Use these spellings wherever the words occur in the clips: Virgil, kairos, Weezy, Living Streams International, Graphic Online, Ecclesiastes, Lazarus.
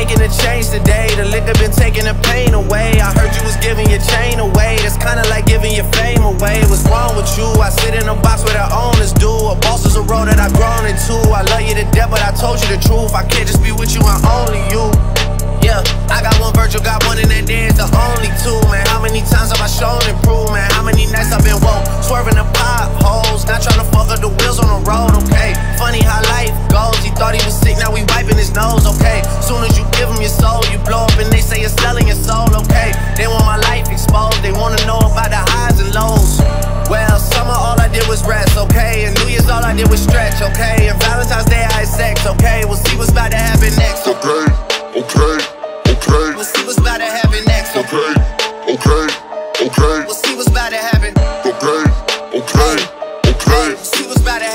making a change today. The liquor been taking the pain away. I heard you was giving your chain away. It's kinda like giving your fame away. What's wrong with you? I sit in a box where the owners do. A boss is a role that I've grown into. I love you to death, but I told you the truth. I can't just be with you and only you. Yeah, I got one Virgil, got one in that dance, the only two, man. How many times have I shown and proved, man? How many nights I've been woke, swerving the potholes, not trying to fuck up the wheels on the road, okay? Funny how life goes, he thought he was sick, now we wiping his nose, okay? Soon as you give him your soul, you blow up and they say you're selling your soul, okay? They want my life exposed, they wanna know about the highs and lows. Well, summer all I did was rest, okay? And New Year's all I did was stretch, okay? And Valentine's Day I had sex, okay? We'll see what's about to happen next, okay? We'll see what's about to happen next. We'll see what's about to happen. We'll see what's about to happen. We'll see what's about to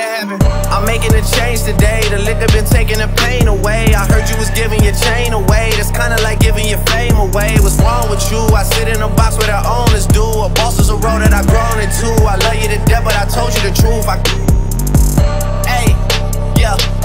happen. I'm making a change today. The liquor been taking the pain away. I heard you was giving your chain away. That's kinda like giving your fame away. What's wrong with you? I sit in a box where the owners do. A boss is a role that I've grown into. I love you to death, but I told you the truth.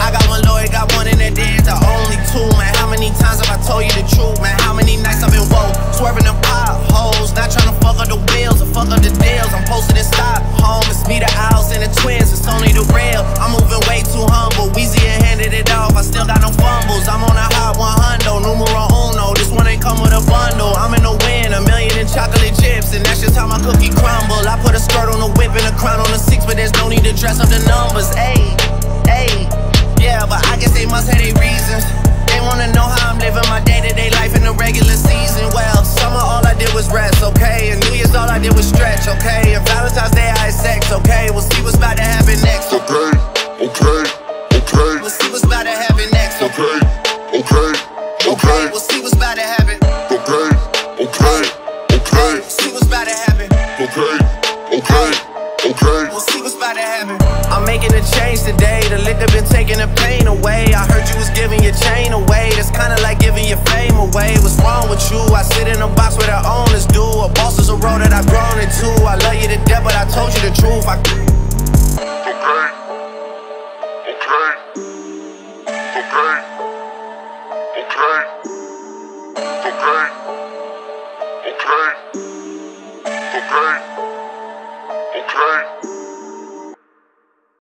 I got one lawyer, got one in that dance, the only two, man. How many times have I told you the truth, man? How many nights I've been woke, swerving the potholes, not trying to fuck up the wheels or fuck up the deals. I'm posted in Stockholm, it's me, the owls, and the twins, it's only the rail. I'm moving way too humble, Weezy and handed it off, I still got no fumbles. I'm on a hot 100, numero uno, this one ain't come with a bundle. I'm in the wind, a million in chocolate chips, and that's just how my cookie crumble. I put a skirt on the whip and a crown on the six, but there's no need to dress up the numbers, ayy. Yeah, but I guess they must have their reasons. They wanna know how I'm living my day-to-day life in the regular season. Well, summer all I did was rest, okay? And New Year's all I did was stretch, okay? And Valentine's Day I had sex, okay? We'll see what's about to happen next. We'll see what's about to happen next. We'll see what's about to happen. We'll see what's about to happen. We'll see what's about to happen. I'm making a change today. The liquor been taking the pain away. I heard you was giving your chain away. That's kinda like giving your fame away. What's wrong with you? I sit in a box where the owners do. A boss is a role that I've grown into. I love you to death, but I told you the truth.